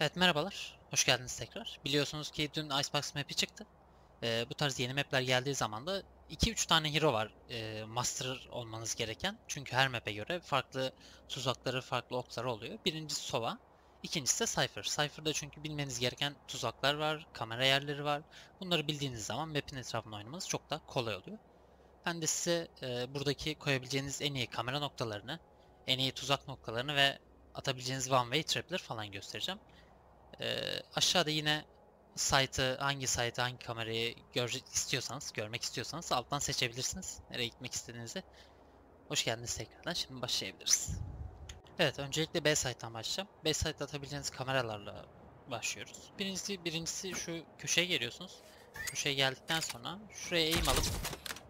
Evet, merhabalar. Hoş geldiniz tekrar. Biliyorsunuz ki dün Icebox map'i çıktı. Bu tarz yeni map'ler geldiği zaman da 2-3 tane hero var master olmanız gereken. Çünkü her map'e göre farklı tuzakları, farklı okları oluyor. Birincisi Sova, ikincisi de Cypher. Cypher'da çünkü bilmeniz gereken tuzaklar var, kamera yerleri var. Bunları bildiğiniz zaman map'in etrafında oynamanız çok da kolay oluyor. Ben de size buradaki koyabileceğiniz en iyi kamera noktalarını, en iyi tuzak noktalarını ve atabileceğiniz one way trap'ler falan göstereceğim. Aşağıda yine site'ı, hangi kamerayı görmek istiyorsanız alttan seçebilirsiniz nereye gitmek istediğinizi. Hoş geldiniz tekrardan. Şimdi başlayabiliriz. Evet, öncelikle B site'dan başlayacağım. B site'da atabileceğiniz kameralarla başlıyoruz. Birincisi şu köşeye geliyorsunuz. Köşeye geldikten sonra şuraya eğim alıp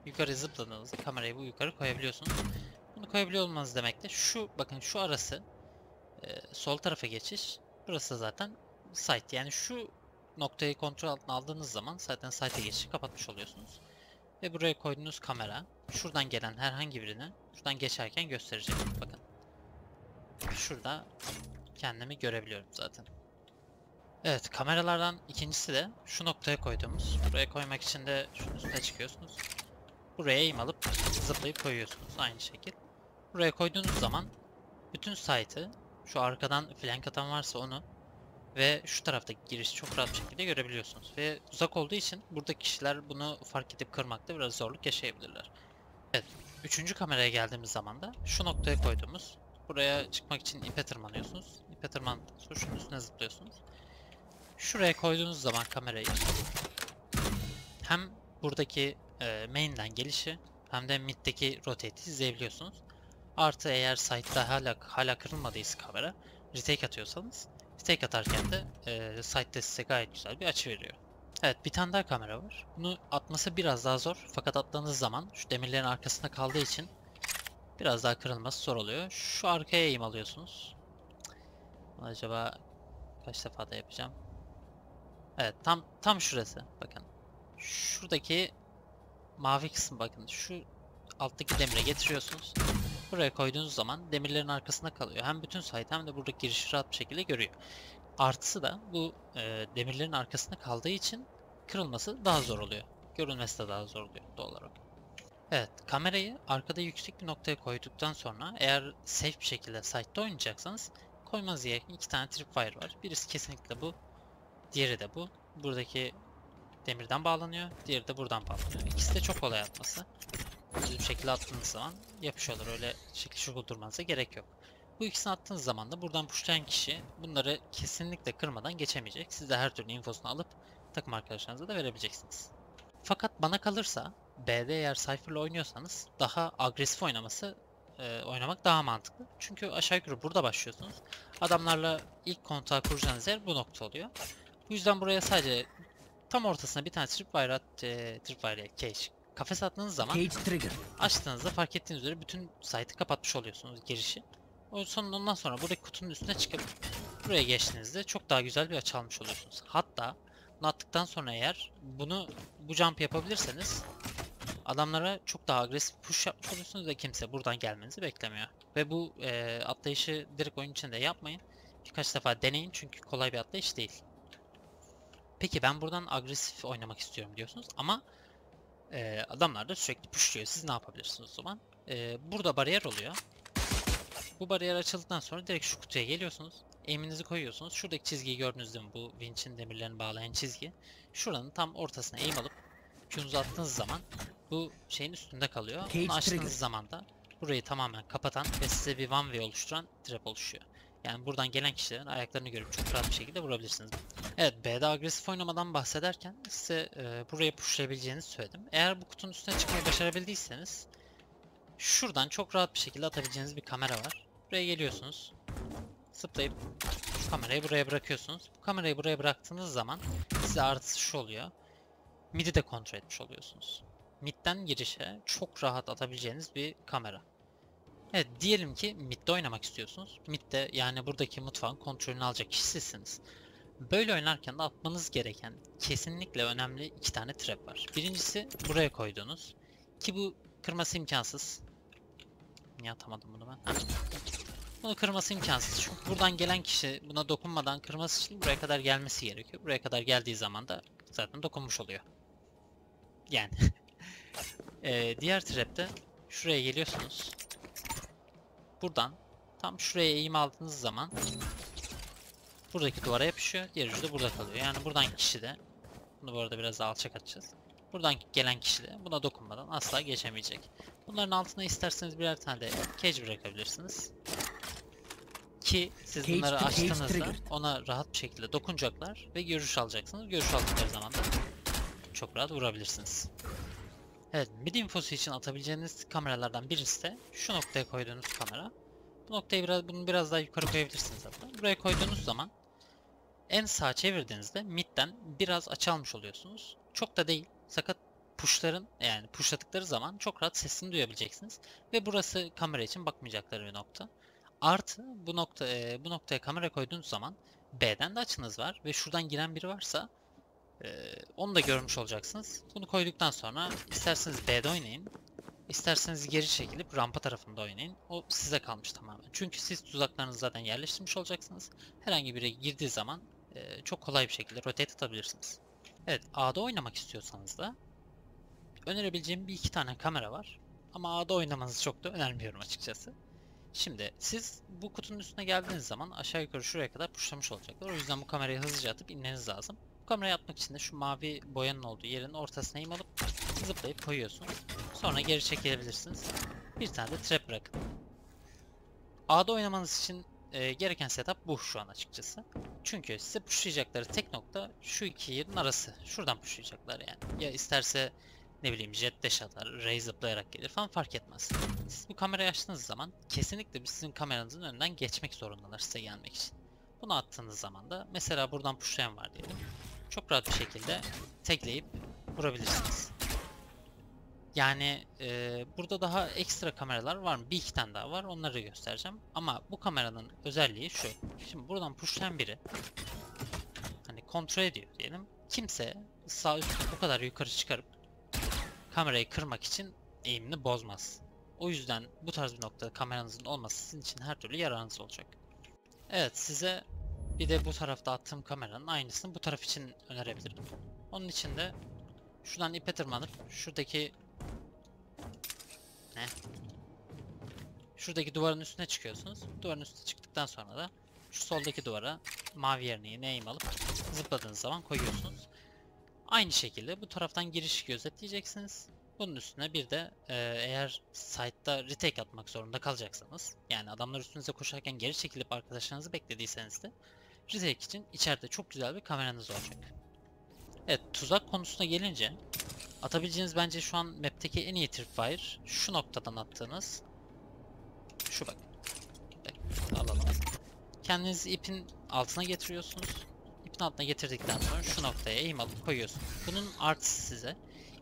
yukarı zıpladığınızda kamerayı bu yukarı koyabiliyorsunuz. Bunu koyabiliyor olmanız demek de şu, bakın şu arası sol tarafa geçiş. Burası da zaten site, yani şu noktayı kontrol altına aldığınız zaman zaten site'e geçişi kapatmış oluyorsunuz. Ve buraya koyduğunuz kamera şuradan gelen herhangi birini şuradan geçerken gösterecek. Bakın şurada kendimi görebiliyorum zaten. Evet, kameralardan ikincisi de şu noktaya koyduğumuz. Buraya koymak için de şunun üstüne çıkıyorsunuz. Buraya eğim alıp zıplayıp koyuyorsunuz aynı şekil. Buraya koyduğunuz zaman bütün site'ı, şu arkadan flank atan varsa onu ve şu taraftaki girişi çok rahat bir şekilde görebiliyorsunuz. Ve uzak olduğu için buradaki kişiler bunu fark edip kırmakta biraz zorluk yaşayabilirler. Evet, üçüncü kameraya geldiğimiz zaman da şu noktaya koyduğumuz, buraya çıkmak için ipe tırmanıyorsunuz. İpe tırmandıktan sonra şunun üstüne zıplıyorsunuz. Şuraya koyduğunuz zaman kamerayı hem buradaki main'den gelişi hem de mid'deki rotate'i izleyebiliyorsunuz. Artı eğer site'da hala kırılmadıysa kamera, retake atıyorsanız, retake atarken de site'de size gayet güzel bir açı veriyor. Evet, bir tane daha kamera var. Bunu atması biraz daha zor, fakat attığınız zaman şu demirlerin arkasında kaldığı için biraz daha kırılması zor oluyor. Şu arkaya eğim alıyorsunuz. Acaba kaç defa da yapacağım? Evet, tam şurası. Bakın şuradaki mavi kısım, bakın şu alttaki demire getiriyorsunuz. Buraya koyduğunuz zaman demirlerin arkasında kalıyor. Hem bütün site hem de buradaki girişi rahat bir şekilde görüyor. Artısı da bu demirlerin arkasında kaldığı için kırılması daha zor oluyor. Görünmesi de daha zor oluyor doğal olarak. Evet, kamerayı arkada yüksek bir noktaya koyduktan sonra eğer safe bir şekilde site'de oynayacaksanız koymanız gereken iki tane tripwire var. Birisi kesinlikle bu, diğeri de bu. Buradaki demirden bağlanıyor, diğeri de buradan bağlanıyor. İkisi de çok kolay atması. Düz bir şekilde attığınız zaman yapışıyorlar, öyle şekil şukul durmanıza gerek yok. Bu ikisini attığınız zaman da buradan pushlayan kişi bunları kesinlikle kırmadan geçemeyecek. Siz de her türlü infosunu alıp takım arkadaşlarınıza da verebileceksiniz. Fakat bana kalırsa B'de eğer Cypher'la oynuyorsanız daha agresif oynamak daha mantıklı. Çünkü aşağı yukarı burada başlıyorsunuz. Adamlarla ilk kontağı kuracağınız yer bu nokta oluyor. Bu yüzden buraya sadece tam ortasına bir tane tripwire kafes attığınız zaman açtığınızda fark ettiğiniz üzere bütün site'ı kapatmış oluyorsunuz, girişi. Ondan sonra buradaki kutunun üstüne çıkıp buraya geçtiğinizde çok daha güzel bir açı almış oluyorsunuz. Hatta bunu attıktan sonra eğer bu jump yapabilirseniz adamlara çok daha agresif push yapmış oluyorsunuz ve kimse buradan gelmenizi beklemiyor. Ve bu atlayışı direkt oyun içinde yapmayın. Birkaç defa deneyin çünkü kolay bir atlayış değil. Peki ben buradan agresif oynamak istiyorum diyorsunuz ama adamlar da sürekli pushluyor. Siz ne yapabilirsiniz o zaman? Burada bariyer oluyor. Bu bariyer açıldıktan sonra direkt şu kutuya geliyorsunuz. Eğiminizi koyuyorsunuz. Şuradaki çizgiyi gördünüz değil mi? Bu vinçin demirlerini bağlayan çizgi. Şuranın tam ortasına eğim alıp Q'nuzu attığınız zaman bu şeyin üstünde kalıyor. Bunu açtığınız zaman da burayı tamamen kapatan ve size bir one way oluşturan trap oluşuyor. Yani buradan gelen kişilerin ayaklarını görüp çok rahat bir şekilde vurabilirsiniz. Evet, B'de agresif oynamadan bahsederken size buraya pushlayabileceğinizi söyledim. Eğer bu kutunun üstüne çıkmayı başarabildiyseniz şuradan çok rahat bir şekilde atabileceğiniz bir kamera var. Buraya geliyorsunuz. Zıplayıp şu kamerayı buraya bırakıyorsunuz. Bu kamerayı buraya bıraktığınız zaman size artısı şu oluyor. Mid'i de kontrol etmiş oluyorsunuz. Mid'den girişe çok rahat atabileceğiniz bir kamera. Evet, diyelim ki mid'de oynamak istiyorsunuz. Mid'de, yani buradaki mutfağın kontrolünü alacak kişi sizsiniz. Böyle oynarken de atmanız gereken kesinlikle önemli iki tane trap var. Birincisi buraya koyduğunuz, ki bu kırması imkansız. Niye atamadım bunu ben? Bunu kırması imkansız. Çünkü buradan gelen kişi buna dokunmadan kırması için buraya kadar gelmesi gerekiyor. Buraya kadar geldiği zaman da zaten dokunmuş oluyor. Yani. Diğer trap'te şuraya geliyorsunuz. Buradan tam şuraya eğim aldığınız zaman buradaki duvara yapışıyor. Diğer ucu da burada kalıyor. Yani buradan kişi de, bunu bu arada biraz daha alçak atacağız. Buradan gelen kişi de buna dokunmadan asla geçemeyecek. Bunların altına isterseniz birer tane de cage bırakabilirsiniz. Ki siz cage bunları açtığınızda ona rahat bir şekilde dokunacaklar ve görüş alacaksınız. Görüş aldıkları zaman da çok rahat vurabilirsiniz. Evet, mid infosu için atabileceğiniz kameralardan birisi de şu noktaya koyduğunuz kamera. Bu noktayı bunu biraz daha yukarı koyabilirsiniz hatta. Buraya koyduğunuz zaman en sağa çevirdiğinizde midden biraz açı almış oluyorsunuz. Çok da değil. Sakat pushların, yani pushladıkları zaman çok rahat sesini duyabileceksiniz. Ve burası kamera için bakmayacakları bir nokta. Artı bu noktaya kamera koyduğunuz zaman B'den de açınız var. Ve şuradan giren biri varsa onu da görmüş olacaksınız. Bunu koyduktan sonra isterseniz B'de oynayın. İsterseniz geri çekilip rampa tarafında oynayın. O size kalmış tamamen. Çünkü siz tuzaklarınızı zaten yerleştirmiş olacaksınız. Herhangi biri girdiği zaman çok kolay bir şekilde rotate atabilirsiniz. Evet, A'da oynamak istiyorsanız da önerebileceğim bir iki tane kamera var. Ama A'da oynamanızı çok da önermiyorum açıkçası. Şimdi siz bu kutunun üstüne geldiğiniz zaman aşağı yukarı şuraya kadar pushlamış olacaklar. O yüzden bu kamerayı hızlıca atıp inmeniz lazım. Bu kamerayı atmak için de şu mavi boyanın olduğu yerin ortasına eğim alıp zıplayıp koyuyorsunuz. Sonra geri çekilebilirsiniz. Bir tane de trap bırakın. A'da oynamanız için gereken setup bu şu an açıkçası. Çünkü size pushlayacakları tek nokta şu iki yerin arası. Şuradan pushlayacaklar yani. Ya isterse ne bileyim jet dash atar, ray zıplayarak gelir falan, fark etmez. Siz bu kamerayı açtığınız zaman kesinlikle sizin kameranızın önünden geçmek zorundalar size gelmek için. Bunu attığınız zaman da mesela buradan pushlayan var diyelim. Çok rahat bir şekilde tagleyip vurabilirsiniz. Yani burada daha ekstra kameralar var mı? Bir iki tane daha var. Onları göstereceğim. Ama bu kameranın özelliği şu. Şimdi buradan pushlayan biri hani kontrol ediyor diyelim. Kimse sağ üstü bu kadar yukarı çıkarıp kamerayı kırmak için eğimini bozmaz. O yüzden bu tarz bir noktada kameranızın olması sizin için her türlü yararınız olacak. Evet, size bir de bu tarafta attığım kameranın aynısını bu taraf için önerebilirim. Onun için de şuradan ipe tırmanıp şuradaki şuradaki duvarın üstüne çıkıyorsunuz. Duvarın üstüne çıktıktan sonra da şu soldaki duvara mavi yerine yine eğim alıp zıpladığınız zaman koyuyorsunuz. Aynı şekilde bu taraftan girişi gözetleyeceksiniz. Bunun üstüne bir de eğer site'da retake atmak zorunda kalacaksanız, yani adamlar üstünüze koşarken geri çekilip arkadaşlarınızı beklediyseniz de retake için içeride çok güzel bir kameranız olacak. Evet, tuzak konusuna gelince atabileceğiniz bence şu an map'teki en iyi tripwire şu noktadan attığınız şu, bak. Alalım. Kendinizi ipin altına getiriyorsunuz. İpin altına getirdikten sonra şu noktaya eğim alıp koyuyorsunuz. Bunun artısı size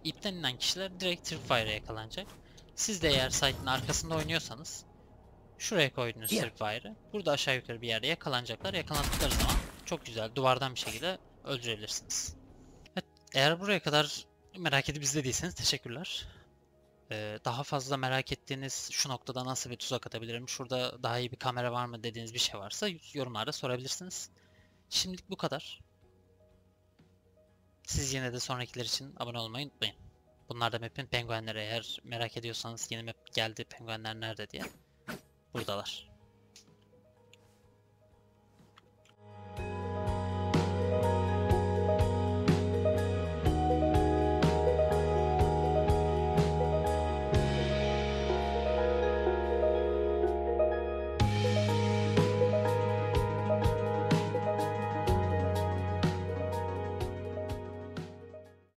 ipten inen kişiler direkt tripwire'e yakalanacak. Siz de eğer site'in arkasında oynuyorsanız şuraya koyduğunuz tripwire'ı burada aşağı yukarı bir yerde yakalanacaklar. Yakalandıkları zaman çok güzel duvardan bir şekilde öldürebilirsiniz. Evet, eğer buraya kadar merak edip izlediyseniz teşekkürler. Daha fazla merak ettiğiniz şu noktada nasıl bir tuzak atabilirim, şurada daha iyi bir kamera var mı dediğiniz bir şey varsa yorumlarda sorabilirsiniz. Şimdilik bu kadar. Siz yine de sonrakiler için abone olmayı unutmayın. Bunlar da map'in penguenleri, eğer merak ediyorsanız yeni map geldi penguenler nerede diye buradalar.